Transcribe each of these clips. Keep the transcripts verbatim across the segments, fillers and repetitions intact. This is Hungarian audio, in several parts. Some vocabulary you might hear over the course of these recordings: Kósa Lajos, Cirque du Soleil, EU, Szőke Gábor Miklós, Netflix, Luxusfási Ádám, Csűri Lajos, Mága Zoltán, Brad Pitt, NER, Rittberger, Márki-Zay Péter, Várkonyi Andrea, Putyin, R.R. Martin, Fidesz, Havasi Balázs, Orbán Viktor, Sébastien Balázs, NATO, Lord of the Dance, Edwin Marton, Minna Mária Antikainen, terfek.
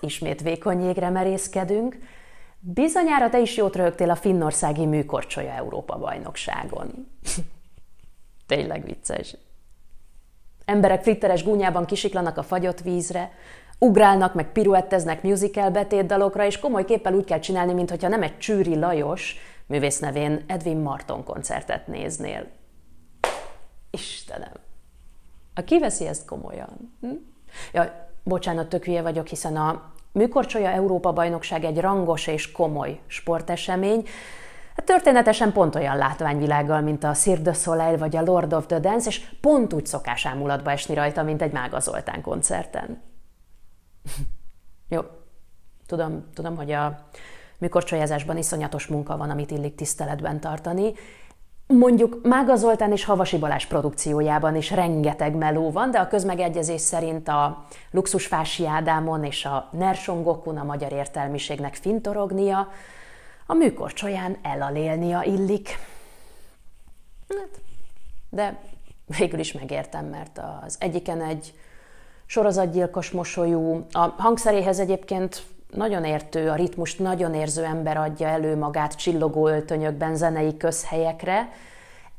Itt ismét vékony jégre merészkedünk. Bizonyára te is jót röhögtél a finnországi műkorcsolya Európa-bajnokságon. Tényleg vicces. Emberek flitteres gúnyában kisiklanak a fagyott vízre, ugrálnak, meg piruetteznek musical betétdalokra, és komoly képpel úgy kell csinálni, mintha nem egy Csűri Lajos, művész nevén Edwin Marton koncertet néznél. Istenem! A ki veszi ezt komolyan? Hm? Jaj, bocsánat, tök hülye vagyok, hiszen a műkorcsolya Európa-bajnokság egy rangos és komoly sportesemény, történetesen pont olyan látványvilággal, mint a Cirque du Soleil vagy a Lord of the Dance, és pont úgy szokás ámulatba esni rajta, mint egy Mága Zoltán koncerten. Jó, tudom, tudom, hogy a műkorcsolyázásban iszonyatos munka van, amit illik tiszteletben tartani. Mondjuk Mága Zoltán és Havasi Balázs produkciójában is rengeteg meló van, de a közmegegyezés szerint a Luxusfási Ádámon és a NER a magyar értelmiségnek fintorognia, a műkorcsolyán elalélnia illik. De végül is megértem, mert az egyiken egy sorozatgyilkos mosolyú, a hangszeréhez egyébként nagyon értő, a ritmust nagyon érző ember adja elő magát csillogó öltönyökben zenei közhelyekre.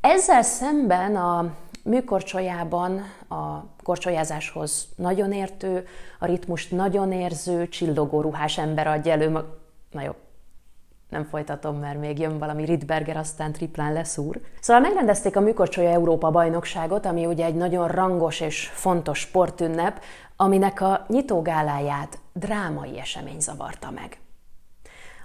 Ezzel szemben a műkorcsolyában a korcsolyázáshoz nagyon értő, a ritmust nagyon érző, csillogó ruhás ember adja elő magát. Na jó, nem folytatom, mert még jön valami Rittberger, aztán triplán leszúr. Szóval megrendezték a műkorcsolya Európa-bajnokságot, ami ugye egy nagyon rangos és fontos sportünnep, aminek a nyitógáláját drámai esemény zavarta meg.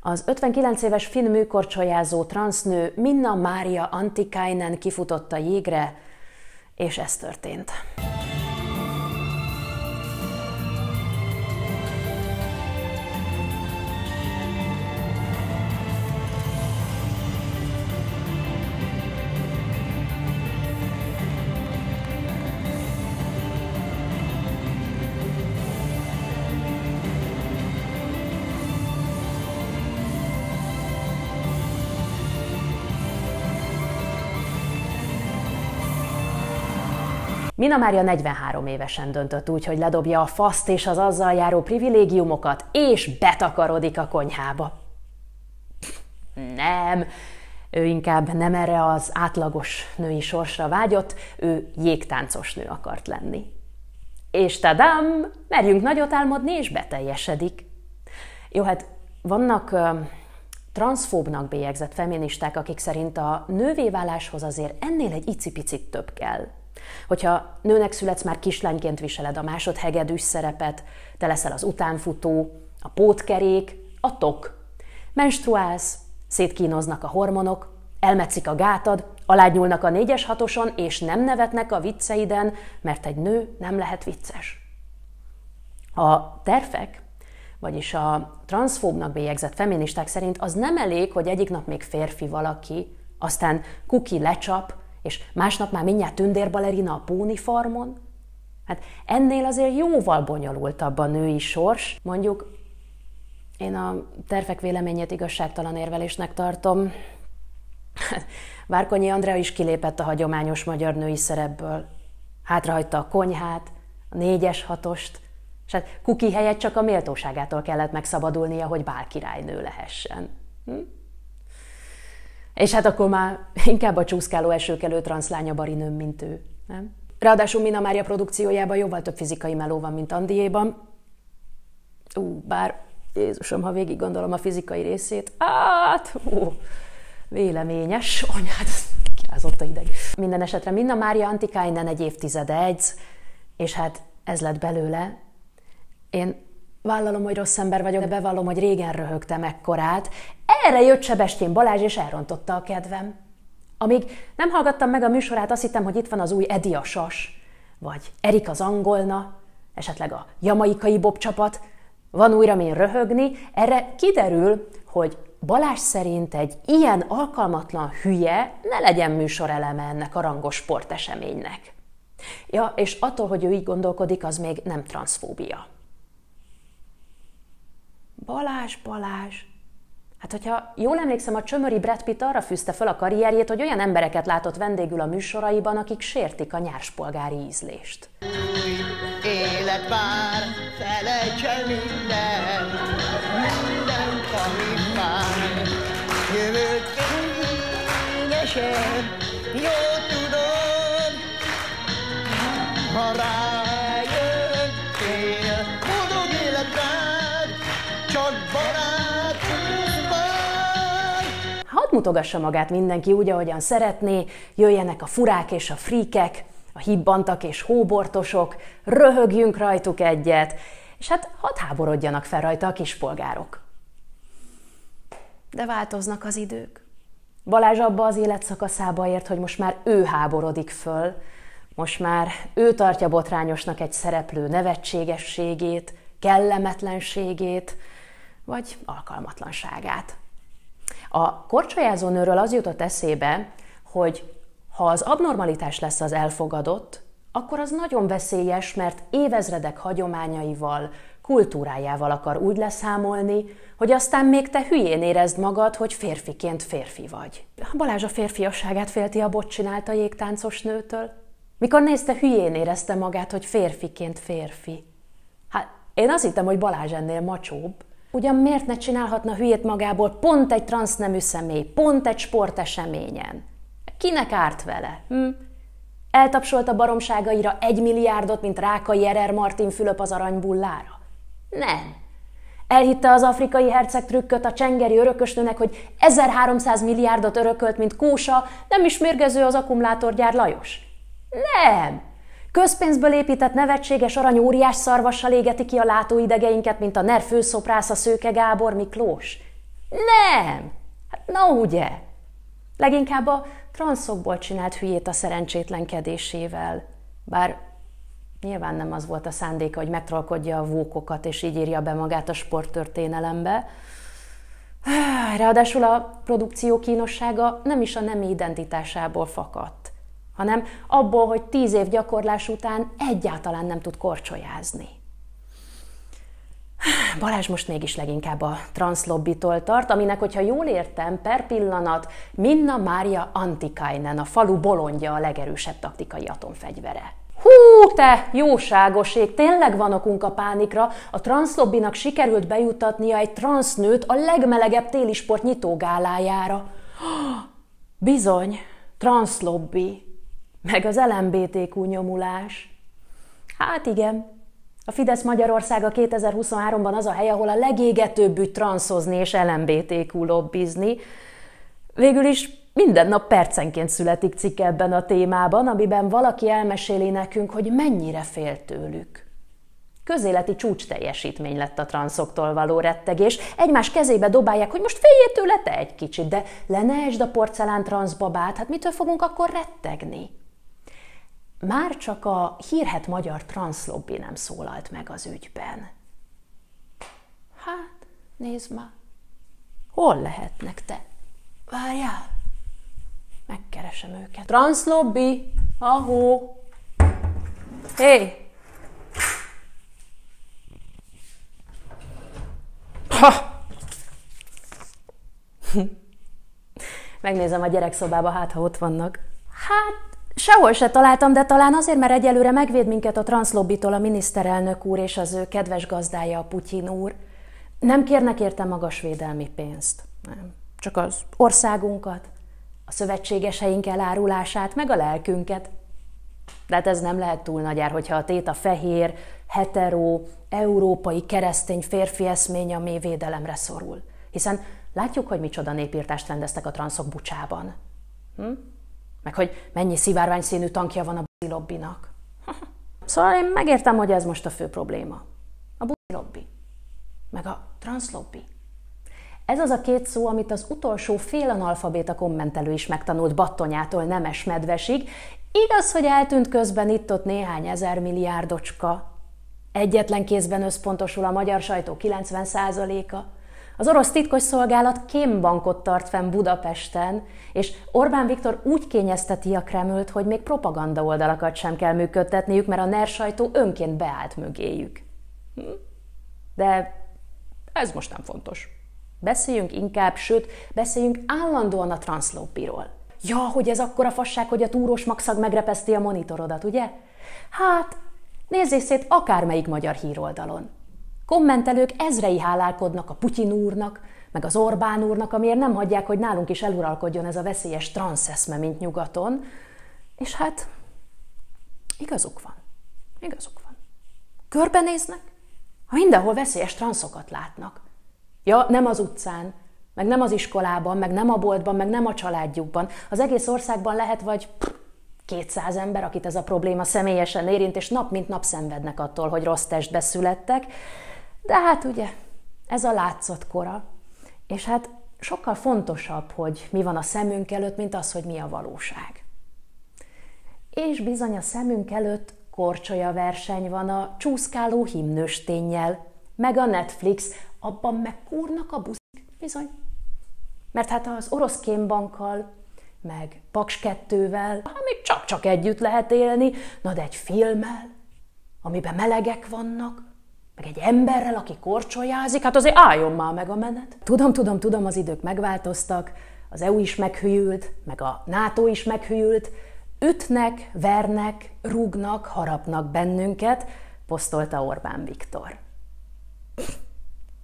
Az ötvenkilenc éves finn műkorcsolyázó transznő Minna Mária Antikainen kifutott a jégre, és ez történt. Minna Mária negyvenhárom évesen döntött úgy, hogy ledobja a faszt és az azzal járó privilégiumokat, és betakarodik a konyhába. Nem, ő inkább nem erre az átlagos női sorsra vágyott, ő jégtáncos nő akart lenni. És tadám, merjünk nagyot álmodni, és beteljesedik. Jó, hát vannak transzfóbnak bélyegzett feministák, akik szerint a nővé váláshoz azért ennél egy icipicit több kell. Hogyha nőnek születsz, már kislányként viseled a másodhegedűs szerepet, te leszel az utánfutó, a pótkerék, a tok. Menstruálsz, szétkínoznak a hormonok, elmetszik a gátad, alágyúlnak a négyes hatoson, és nem nevetnek a vicceiden, mert egy nő nem lehet vicces. A terfek, vagyis a transzfóbnak bélyegzett feministák szerint az nem elég, hogy egyik nap még férfi valaki, aztán kuki lecsap, és másnap már mindjárt tündérbalerina a pónifarmon? Hát ennél azért jóval bonyolultabb a női sors. Mondjuk én a terfek véleményét igazságtalan érvelésnek tartom. Várkonyi Andrea is kilépett a hagyományos magyar női szerepből. Hátrahagyta a konyhát, a négyes hatost, és hát kuki helyett csak a méltóságától kellett megszabadulnia, hogy bálkirálynő lehessen. Hm? És hát akkor már inkább a csúszkáló esőkelő transzlánya barinőm, mint ő, nem? Ráadásul Minna Mária produkciójában jóval több fizikai meló van, mint Andiéban. Ú, bár, Jézusom, ha végig gondolom a fizikai részét, át, ó, véleményes, anyád, kirázott a ideg. Minden esetre Minna Mária Antikainen egy évtizede egy, és hát ez lett belőle. Én vállalom, hogy rossz ember vagyok, de bevallom, hogy régen röhögtem ekkorát. Erre jött Sébastien Balázs, és elrontotta a kedvem. Amíg nem hallgattam meg a műsorát, azt hittem, hogy itt van az új Edi a Sas, vagy Erik az angolna, esetleg a jamaikai bobcsapat. Van újra min röhögni. Erre kiderül, hogy Balázs szerint egy ilyen alkalmatlan hülye ne legyen műsoreleme ennek a rangos sporteseménynek. Ja, és attól, hogy ő így gondolkodik, az még nem transzfóbia. Balázs, Balázs. Hát, hogyha jól emlékszem, a csömöri Brad Pitt arra fűzte fel a karrierjét, hogy olyan embereket látott vendégül a műsoraiban, akik sértik a nyárspolgári ízlést. Új élet vár, felejtse minden. sem, jól tudom, ha rájöttél, boldog élet rád, csak barátunkban. Hadd mutogassa magát mindenki úgy, ahogyan szeretné, jöjjenek a furák és a fríkek, a hibbantak és hóbortosok, röhögjünk rajtuk egyet, és hát hadd háborodjanak fel rajta a kispolgárok. De változnak az idők. Balázs abba az életszakaszába ért, hogy most már ő háborodik föl, most már ő tartja botrányosnak egy szereplő nevetségességét, kellemetlenségét, vagy alkalmatlanságát. A korcsolyázó nőről az jutott eszébe, hogy ha az abnormalitás lesz az elfogadott, akkor az nagyon veszélyes, mert évezredek hagyományaival, kultúrájával akar úgy leszámolni, hogy aztán még te hülyén érezd magad, hogy férfiként férfi vagy. Balázs a férfiasságát félti a bot csinálta jégtáncos nőtől. Mikor nézte, hülyén érezte magát, hogy férfiként férfi. Hát én azt hittem, hogy Balázs ennél macsóbb. Ugyan miért ne csinálhatna hülyét magából pont egy transznemű személy, pont egy sporteseményen? Kinek árt vele? Hm? Eltapsolta baromságaira egy milliárdot, mint Rákai er er Martin Fülöp az aranybullára? Nem. Elhitte az afrikai herceg trükköt a csengeri örökösnőnek, hogy ezerháromszáz milliárdot örökölt, mint Kósa, nem is mérgező az akkumulátorgyár Lajos? Nem. Közpénzből épített nevetséges arany óriás szarvassal égeti ki a látóidegeinket, mint a NER főszoprásza Szőke Gábor Miklós? Nem. Hát na ugye. Leginkább a transzokból csinált hülyét a szerencsétlenkedésével. Bár nyilván nem az volt a szándéka, hogy megtrollkodja a vókokat, és így írja be magát a sporttörténelembe. Ráadásul a produkció kínossága nem is a nemi identitásából fakadt, hanem abból, hogy tíz év gyakorlás után egyáltalán nem tud korcsolyázni. Balázs most mégis leginkább a transzlobbitól tart, aminek, hogyha jól értem, per pillanat Minna Mária Antikainen, a falu bolondja, a legerősebb taktikai atomfegyvere. Hú, te jóságos ég, tényleg van okunk a pánikra, a transzlobbinak sikerült bejutatnia egy transznőt a legmelegebb télisport nyitógálájára. Bizony, transzlobbi, meg az el em bé té kú nyomulás. Hát igen. A Fidesz Magyarországa kétezer-huszonháromban az a hely, ahol a legégetőbb ügy transzozni és el em bé té kú lobbizni. Végül is minden nap percenként születik cikk ebben a témában, amiben valaki elmeséli nekünk, hogy mennyire fél tőlük. Közéleti csúcs teljesítmény lett a transzoktól való rettegés. Egymás kezébe dobálják, hogy most féljél tőle te egy kicsit, de le ne esd a porcelán transzbabát, hát mitől fogunk akkor rettegni? Már csak a hírhedt magyar transzlobbi nem szólalt meg az ügyben. Hát, nézd már, hol lehetnek te? Várjál, megkeresem őket. Transzlobbi, ahó! Hé! Ha! Megnézem a gyerekszobába, hát ha ott vannak. Hát, sehol se találtam, de talán azért, mert egyelőre megvéd minket a transzlobbitól a miniszterelnök úr és az ő kedves gazdája, a Putyin úr. Nem kérnek érte magas védelmi pénzt. Nem. Csak az országunkat, a szövetségeseink elárulását, meg a lelkünket. De hát ez nem lehet túl nagy ár, hogyha a tét a fehér, heteró, európai keresztény férfi eszmény, ami védelemre szorul. Hiszen látjuk, hogy micsoda népírtást rendeztek a transzok Bucsában. Hm? Meg hogy mennyi szivárványszínű tankja van a buzi lobbinak. Szóval én megértem, hogy ez most a fő probléma. A buzi lobby, meg a transzlobbi. Ez az a két szó, amit az utolsó félanalfabéta kommentelő is megtanult Battonyától Nemes Medvesig. Igaz, hogy eltűnt közben itt-ott néhány ezer milliárdocska. Egyetlen kézben összpontosul a magyar sajtó kilencven százaléka. Az orosz titkos szolgálat kémbankot tart fenn Budapesten, és Orbán Viktor úgy kényezteti a Kremlt, hogy még propaganda oldalakat sem kell működtetniük, mert a NER sajtó önként beállt mögéjük. De ez most nem fontos. Beszéljünk inkább, sőt, beszéljünk állandóan a transzlobbiról. Ja, hogy ez akkora fasság, hogy a túrós magszag megrepeszti a monitorodat, ugye? Hát, nézzél szét akármelyik magyar híroldalon. Kommentelők ezrei hálálkodnak a Putyin úrnak, meg az Orbán úrnak, amiért nem hagyják, hogy nálunk is eluralkodjon ez a veszélyes transzeszme, mint nyugaton. És hát igazuk van. Igazuk van. Körbenéznek, ha mindenhol veszélyes transzokat látnak. Ja, nem az utcán, meg nem az iskolában, meg nem a boltban, meg nem a családjukban. Az egész országban lehet vagy kétszáz ember, akit ez a probléma személyesen érint, és nap mint nap szenvednek attól, hogy rossz testbe születtek. De hát ugye, ez a látszott kora. És hát sokkal fontosabb, hogy mi van a szemünk előtt, mint az, hogy mi a valóság. És bizony a szemünk előtt korcsolya verseny van a csúszkáló himnősténnyel, meg a Netflix, abban megkúrnak a buszik, bizony. Mert hát az orosz kémbankkal, meg Paks kettővel, amit csak-csak együtt lehet élni, na de egy filmmel, amiben melegek vannak, meg egy emberrel, aki korcsolyázik, hát azért álljon már meg a menet. Tudom, tudom, tudom, az idők megváltoztak, az é u is meghülyült, meg a NATO is meghülyült, ütnek, vernek, rúgnak, harapnak bennünket, posztolta Orbán Viktor.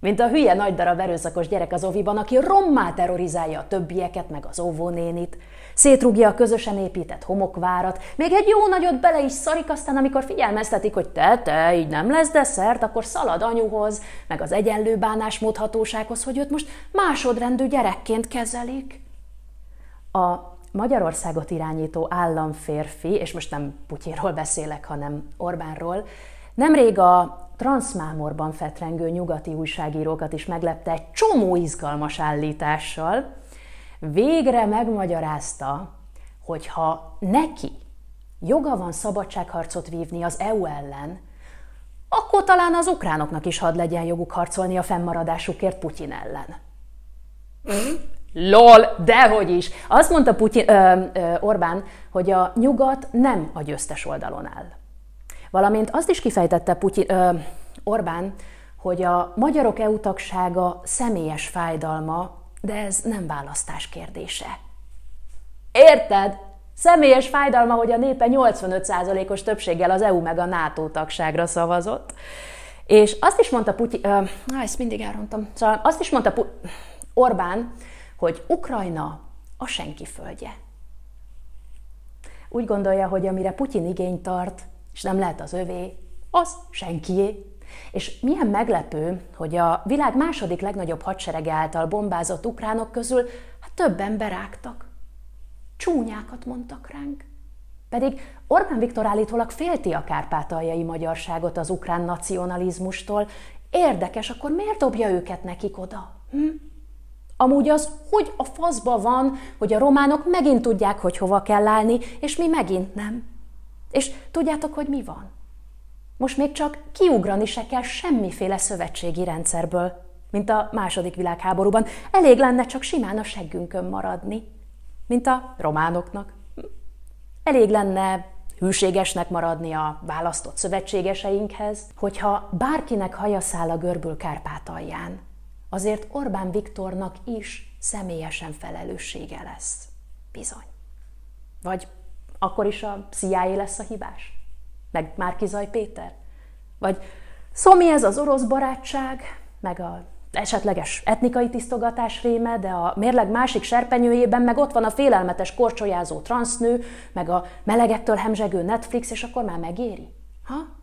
Mint a hülye nagy darab erőszakos gyerek az oviban, aki rommá terrorizálja a többieket, meg az óvónénit. Szétrúgja a közösen épített homokvárat, még egy jó nagyot bele is szarik, aztán amikor figyelmeztetik, hogy te, te, így nem lesz desszert, akkor szalad anyuhoz, meg az egyenlő bánásmód hatósághoz, hogy őt most másodrendű gyerekként kezelik. A Magyarországot irányító államférfi, és most nem Putyinról beszélek, hanem Orbánról, nemrég a transzmámorban fetrengő nyugati újságírókat is meglepte egy csomó izgalmas állítással. Végre megmagyarázta, hogy ha neki joga van szabadságharcot vívni az é u ellen, akkor talán az ukránoknak is hadd legyen joguk harcolni a fennmaradásukért Putyin ellen. Lol, dehogy is! Azt mondta Putyin, ö, ö, Orbán, hogy a nyugat nem a győztes oldalon áll. Valamint azt is kifejtette Putyin, ö, Orbán, hogy a magyarok é u tagsága személyes fájdalma, de ez nem választás kérdése. Érted? Személyes fájdalma, hogy a népe nyolcvanöt százalékos többséggel az é u meg a NATO tagságra szavazott. És azt is mondta Putyin... Ö, na, ezt mindig elrontom. Szóval azt is mondta Putyin, Orbán, hogy Ukrajna a senki földje. Úgy gondolja, hogy amire Putyin igényt tart, és nem lehet az övé, az senkié. És milyen meglepő, hogy a világ második legnagyobb hadserege által bombázott ukránok közül hát többen berágtak. Csúnyákat mondtak ránk. Pedig Orbán Viktor állítólag félti a kárpátaljai magyarságot az ukrán nacionalizmustól. Érdekes, akkor miért dobja őket nekik oda? Hm? Amúgy az, hogy a faszba van, hogy a románok megint tudják, hogy hova kell állni, és mi megint nem. És tudjátok, hogy mi van? Most még csak kiugrani se kell semmiféle szövetségi rendszerből, mint a második világháborúban. Elég lenne csak simán a seggünkön maradni, mint a románoknak. Elég lenne hűségesnek maradni a választott szövetségeseinkhez, hogyha bárkinek haja száll a görbül Kárpátalján, azért Orbán Viktornak is személyesen felelőssége lesz. Bizony. Vagy akkor is a cé i á lesz a hibás? Meg Márki-Zay Péter? Vagy szomi ez az orosz barátság, meg az esetleges etnikai tisztogatás réme, de a mérleg másik serpenyőjében meg ott van a félelmetes korcsolyázó transznő, meg a melegektől hemzsegő Netflix, és akkor már megéri? Ha?